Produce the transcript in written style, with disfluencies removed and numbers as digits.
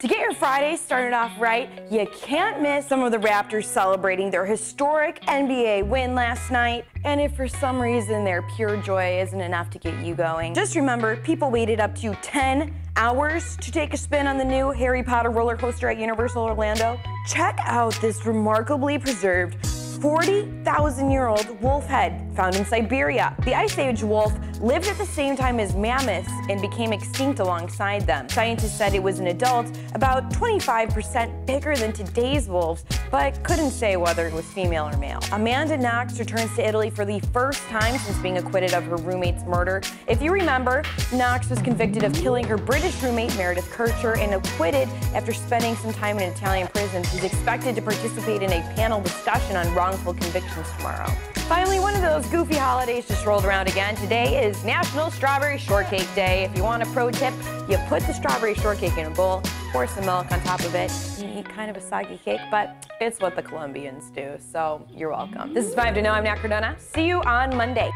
To get your Friday started off right, you can't miss some of the Raptors celebrating their historic NBA win last night. And if for some reason their pure joy isn't enough to get you going, just remember people waited up to 10 hours to take a spin on the new Harry Potter roller coaster at Universal Orlando. Check out this remarkably preserved 40,000-year-old wolf head found in Siberia. The Ice Age wolf lived at the same time as mammoths and became extinct alongside them. Scientists said it was an adult about 25% bigger than today's wolves, but couldn't say whether it was female or male. Amanda Knox returns to Italy for the first time since being acquitted of her roommate's murder. If you remember, Knox was convicted of killing her British roommate Meredith Kercher and acquitted after spending some time in an Italian prison. She's expected to participate in a panel discussion on wrongful convictions tomorrow. Finally, one of those goofy holidays just rolled around again. Today is National Strawberry Shortcake Day. If you want a pro tip, you put the strawberry shortcake in a bowl, pour some milk on top of it, and you eat kind of a soggy cake, but it's what the Colombians do, so you're welcome. This is 5 to Know, I'm Nat Cardona. See you on Monday.